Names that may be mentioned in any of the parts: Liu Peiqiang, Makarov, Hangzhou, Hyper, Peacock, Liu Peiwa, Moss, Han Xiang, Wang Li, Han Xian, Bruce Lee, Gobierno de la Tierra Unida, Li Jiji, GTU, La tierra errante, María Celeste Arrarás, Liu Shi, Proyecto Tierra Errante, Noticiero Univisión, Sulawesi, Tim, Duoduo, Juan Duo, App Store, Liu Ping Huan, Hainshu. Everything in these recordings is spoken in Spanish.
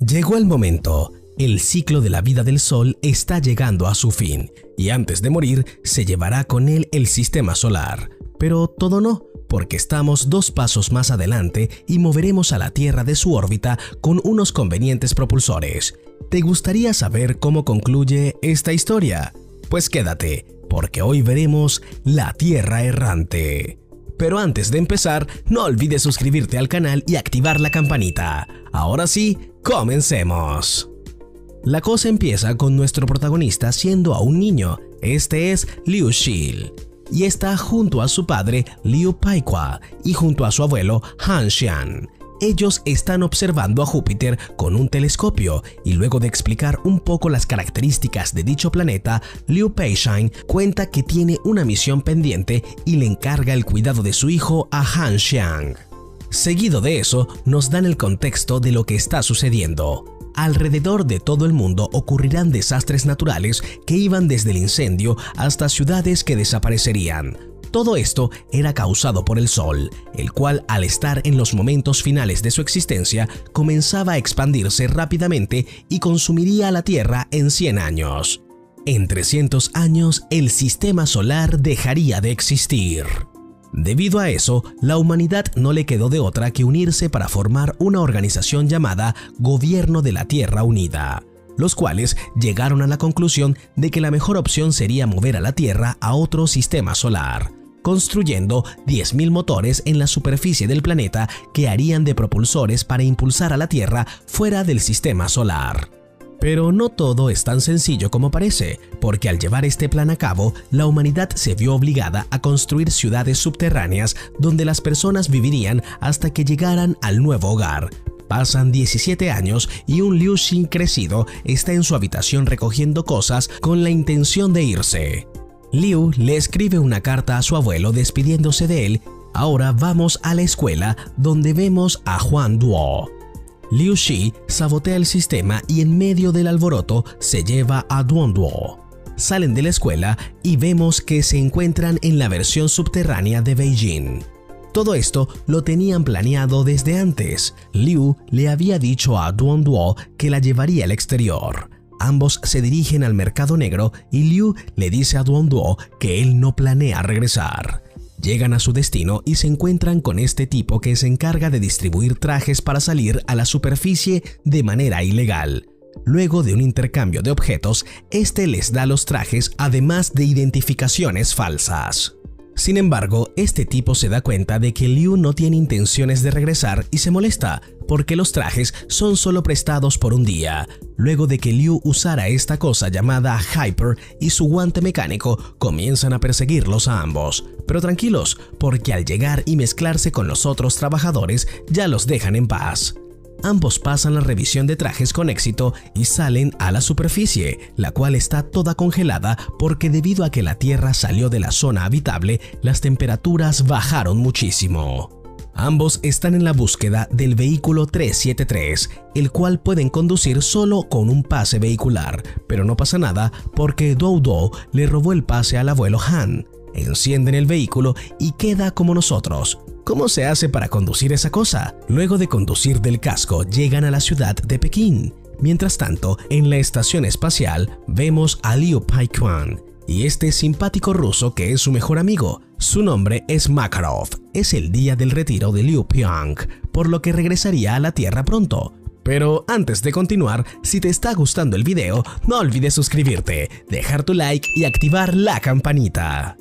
Llegó el momento. El ciclo de la vida del Sol está llegando a su fin, y antes de morir se llevará con él el sistema solar. Pero todo no, porque estamos 2 pasos más adelante y moveremos a la Tierra de su órbita con unos convenientes propulsores. ¿Te gustaría saber cómo concluye esta historia? Pues quédate, porque hoy veremos la Tierra Errante. Pero antes de empezar, no olvides suscribirte al canal y activar la campanita. Ahora sí, comencemos. La cosa empieza con nuestro protagonista siendo aún niño, este es Liu Shi, y está junto a su padre Liu Peiwa y junto a su abuelo Han Xiang. Ellos están observando a Júpiter con un telescopio y luego de explicar un poco las características de dicho planeta, Liu Peiqiang cuenta que tiene una misión pendiente y le encarga el cuidado de su hijo a Han Xiang. Seguido de eso, nos dan el contexto de lo que está sucediendo. Alrededor de todo el mundo ocurrirán desastres naturales que iban desde el incendio hasta ciudades que desaparecerían. Todo esto era causado por el Sol, el cual al estar en los momentos finales de su existencia comenzaba a expandirse rápidamente y consumiría a la Tierra en 100 años. En 300 años el sistema solar dejaría de existir. Debido a eso, la humanidad no le quedó de otra que unirse para formar una organización llamada Gobierno de la Tierra Unida, los cuales llegaron a la conclusión de que la mejor opción sería mover a la Tierra a otro sistema solar, construyendo 10.000 motores en la superficie del planeta que harían de propulsores para impulsar a la Tierra fuera del sistema solar. Pero no todo es tan sencillo como parece, porque al llevar este plan a cabo, la humanidad se vio obligada a construir ciudades subterráneas donde las personas vivirían hasta que llegaran al nuevo hogar. Pasan 17 años y un Liu Shi crecido está en su habitación recogiendo cosas con la intención de irse. Liu le escribe una carta a su abuelo despidiéndose de él. Ahora vamos a la escuela donde vemos a Juan Duo. Liu Shi sabotea el sistema y en medio del alboroto se lleva a Duoduo. Salen de la escuela y vemos que se encuentran en la versión subterránea de Beijing. Todo esto lo tenían planeado desde antes. Liu le había dicho a Duoduo que la llevaría al exterior. Ambos se dirigen al mercado negro y Liu le dice a Duoduo que él no planea regresar. Llegan a su destino y se encuentran con este tipo que se encarga de distribuir trajes para salir a la superficie de manera ilegal. Luego de un intercambio de objetos, este les da los trajes además de identificaciones falsas. Sin embargo, este tipo se da cuenta de que Liu no tiene intenciones de regresar y se molesta, porque los trajes son solo prestados por un día. Luego de que Liu usara esta cosa llamada Hyper y su guante mecánico, comienzan a perseguirlos a ambos. Pero tranquilos, porque al llegar y mezclarse con los otros trabajadores, ya los dejan en paz. Ambos pasan la revisión de trajes con éxito y salen a la superficie, la cual está toda congelada porque debido a que la Tierra salió de la zona habitable, las temperaturas bajaron muchísimo. Ambos están en la búsqueda del vehículo 373, el cual pueden conducir solo con un pase vehicular, pero no pasa nada porque Duoduo le robó el pase al abuelo Han. Encienden el vehículo y queda como nosotros. ¿Cómo se hace para conducir esa cosa? Luego de conducir del casco, llegan a la ciudad de Pekín. Mientras tanto, en la estación espacial, vemos a Liu Peiqiang y este simpático ruso que es su mejor amigo. Su nombre es Makarov. Es el día del retiro de Liu Peiqiang, por lo que regresaría a la Tierra pronto. Pero antes de continuar, si te está gustando el video, no olvides suscribirte, dejar tu like y activar la campanita.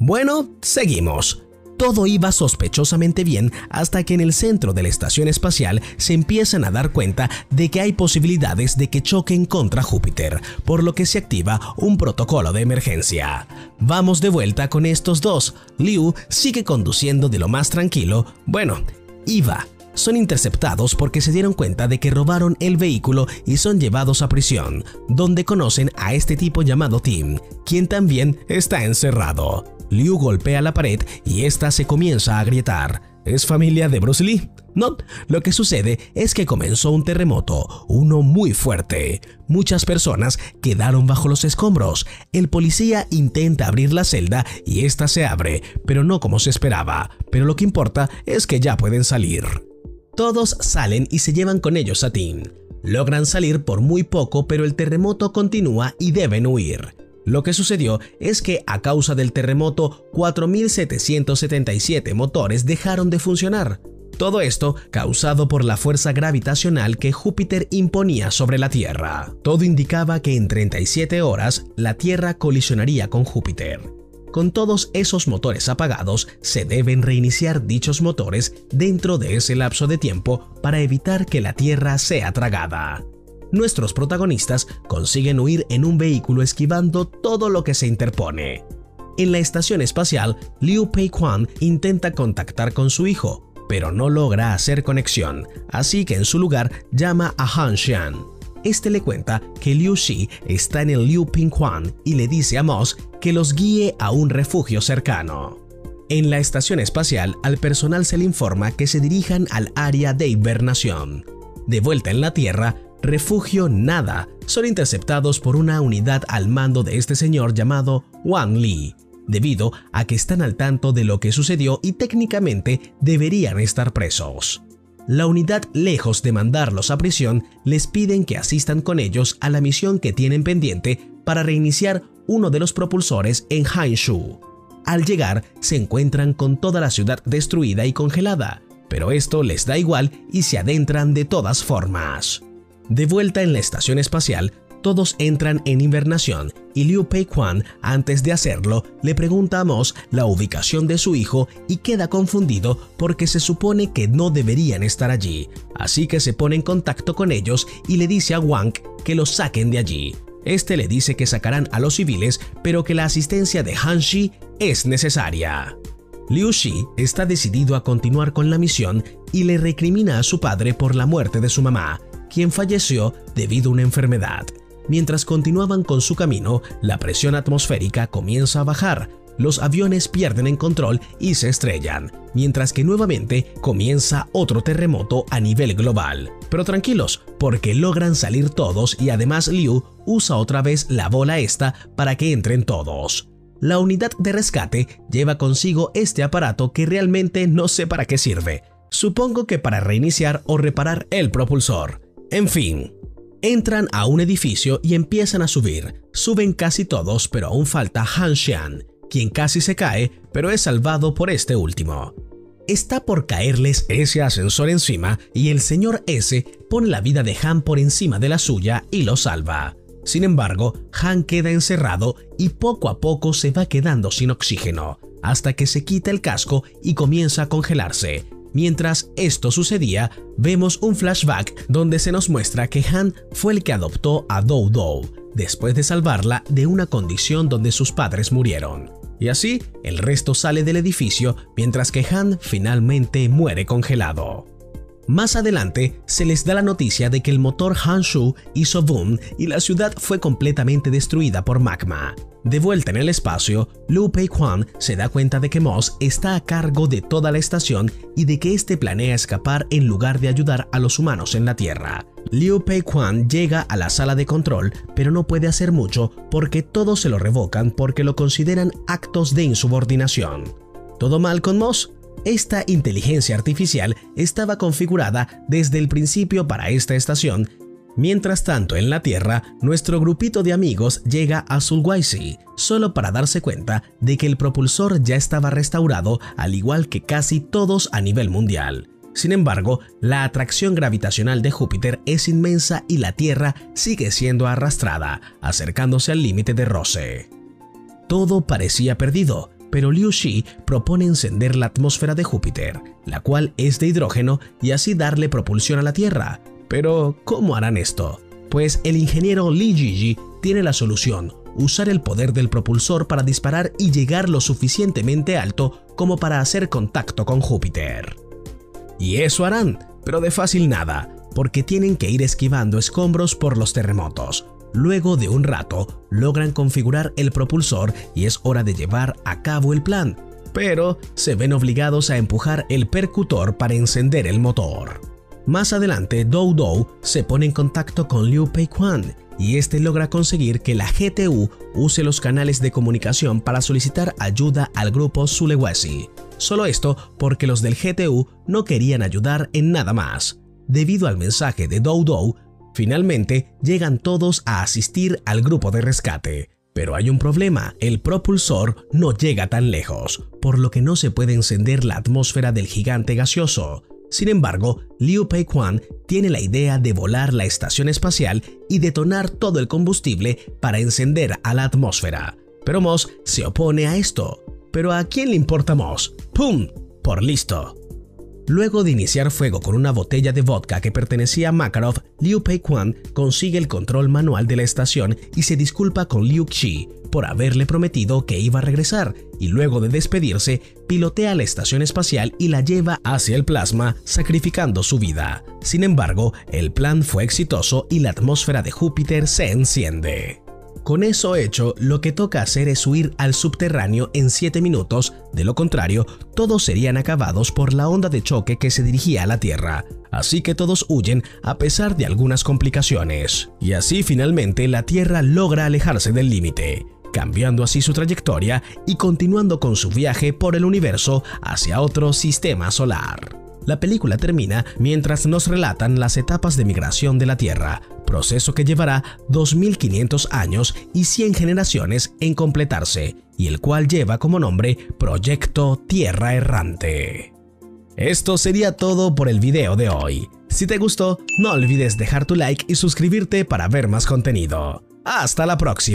Bueno, seguimos. Todo iba sospechosamente bien hasta que en el centro de la estación espacial se empiezan a dar cuenta de que hay posibilidades de que choquen contra Júpiter, por lo que se activa un protocolo de emergencia. Vamos de vuelta con estos dos. Liu sigue conduciendo de lo más tranquilo. Bueno, iba. Son interceptados porque se dieron cuenta de que robaron el vehículo y son llevados a prisión, donde conocen a este tipo llamado Tim, quien también está encerrado. Liu golpea la pared y esta se comienza a agrietar. ¿Es familia de Bruce Lee? No, lo que sucede es que comenzó un terremoto, uno muy fuerte. Muchas personas quedaron bajo los escombros. El policía intenta abrir la celda y esta se abre, pero no como se esperaba. Pero lo que importa es que ya pueden salir. Todos salen y se llevan con ellos a Tim. Logran salir por muy poco, pero el terremoto continúa y deben huir. Lo que sucedió es que a causa del terremoto, 4.777 motores dejaron de funcionar. Todo esto causado por la fuerza gravitacional que Júpiter imponía sobre la Tierra. Todo indicaba que en 37 horas la Tierra colisionaría con Júpiter. Con todos esos motores apagados, se deben reiniciar dichos motores dentro de ese lapso de tiempo para evitar que la Tierra sea tragada. Nuestros protagonistas consiguen huir en un vehículo esquivando todo lo que se interpone. En la estación espacial, Liu Peiqiang intenta contactar con su hijo, pero no logra hacer conexión, así que en su lugar llama a Han Xian. Este le cuenta que Liu Shi está en el Liu Ping Huan y le dice a Moss que los guíe a un refugio cercano. En la estación espacial, al personal se le informa que se dirijan al área de hibernación. De vuelta en la Tierra, refugio nada, son interceptados por una unidad al mando de este señor llamado Wang Li, debido a que están al tanto de lo que sucedió y técnicamente deberían estar presos. La unidad, lejos de mandarlos a prisión, les piden que asistan con ellos a la misión que tienen pendiente para reiniciar uno de los propulsores en Hainshu. Al llegar, se encuentran con toda la ciudad destruida y congelada, pero esto les da igual y se adentran de todas formas. De vuelta en la estación espacial, todos entran en hibernación y Liu Peiqiang, antes de hacerlo, le pregunta a Moss la ubicación de su hijo y queda confundido porque se supone que no deberían estar allí, así que se pone en contacto con ellos y le dice a Wang que los saquen de allí. Este le dice que sacarán a los civiles, pero que la asistencia de Han Xiang es necesaria. Liu Shi está decidido a continuar con la misión y le recrimina a su padre por la muerte de su mamá, quien falleció debido a una enfermedad. Mientras continuaban con su camino, la presión atmosférica comienza a bajar, los aviones pierden el control y se estrellan, mientras que nuevamente comienza otro terremoto a nivel global. Pero tranquilos, porque logran salir todos y además Liu usa otra vez la bola esta para que entren todos. La unidad de rescate lleva consigo este aparato que realmente no sé para qué sirve, supongo que para reiniciar o reparar el propulsor. En fin, entran a un edificio y empiezan a subir. Suben casi todos, pero aún falta Han Xian, quien casi se cae, pero es salvado por este último. Está por caerles ese ascensor encima y el señor S pone la vida de Han por encima de la suya y lo salva. Sin embargo, Han queda encerrado y poco a poco se va quedando sin oxígeno, hasta que se quita el casco y comienza a congelarse. Mientras esto sucedía, vemos un flashback donde se nos muestra que Han fue el que adoptó a Duoduo, después de salvarla de una condición donde sus padres murieron. Y así, el resto sale del edificio mientras que Han finalmente muere congelado. Más adelante, se les da la noticia de que el motor Hangzhou hizo boom y la ciudad fue completamente destruida por magma. De vuelta en el espacio, Liu Peiqiang se da cuenta de que Moss está a cargo de toda la estación y de que este planea escapar en lugar de ayudar a los humanos en la Tierra. Liu Peiqiang llega a la sala de control, pero no puede hacer mucho porque todos se lo revocan porque lo consideran actos de insubordinación. ¿Todo mal con Moss? Esta inteligencia artificial estaba configurada desde el principio para esta estación. Mientras tanto, en la Tierra, nuestro grupito de amigos llega a Sulawesi, solo para darse cuenta de que el propulsor ya estaba restaurado, al igual que casi todos a nivel mundial. Sin embargo, la atracción gravitacional de Júpiter es inmensa y la Tierra sigue siendo arrastrada, acercándose al límite de roce. Todo parecía perdido, pero Liu Shi propone encender la atmósfera de Júpiter, la cual es de hidrógeno, y así darle propulsión a la Tierra. Pero, ¿cómo harán esto? Pues el ingeniero Li Jiji tiene la solución, usar el poder del propulsor para disparar y llegar lo suficientemente alto como para hacer contacto con Júpiter. Y eso harán, pero de fácil nada, porque tienen que ir esquivando escombros por los terremotos. Luego de un rato, logran configurar el propulsor y es hora de llevar a cabo el plan, pero se ven obligados a empujar el percutor para encender el motor. Más adelante, Duoduo se pone en contacto con Liu Peiqiang y este logra conseguir que la GTU use los canales de comunicación para solicitar ayuda al grupo Sulawesi. Solo esto porque los del GTU no querían ayudar en nada más. Debido al mensaje de Duoduo, Finalmente, llegan todos a asistir al grupo de rescate. Pero hay un problema, el propulsor no llega tan lejos, por lo que no se puede encender la atmósfera del gigante gaseoso. Sin embargo, Liu Peiqiang tiene la idea de volar la estación espacial y detonar todo el combustible para encender a la atmósfera. Pero Moss se opone a esto. ¿Pero a quién le importa Moss? ¡Pum! Por listo. Luego de iniciar fuego con una botella de vodka que pertenecía a Makarov, Liu Peiqiang consigue el control manual de la estación y se disculpa con Liu Shi por haberle prometido que iba a regresar, y luego de despedirse, pilotea la estación espacial y la lleva hacia el plasma, sacrificando su vida. Sin embargo, el plan fue exitoso y la atmósfera de Júpiter se enciende. Con eso hecho, lo que toca hacer es huir al subterráneo en 7 minutos, de lo contrario, todos serían acabados por la onda de choque que se dirigía a la Tierra. Así que todos huyen a pesar de algunas complicaciones. Y así finalmente la Tierra logra alejarse del límite, cambiando así su trayectoria y continuando con su viaje por el universo hacia otro sistema solar. La película termina mientras nos relatan las etapas de migración de la Tierra, proceso que llevará 2500 años y 100 generaciones en completarse, y el cual lleva como nombre Proyecto Tierra Errante. Esto sería todo por el video de hoy. Si te gustó, no olvides dejar tu like y suscribirte para ver más contenido. ¡Hasta la próxima!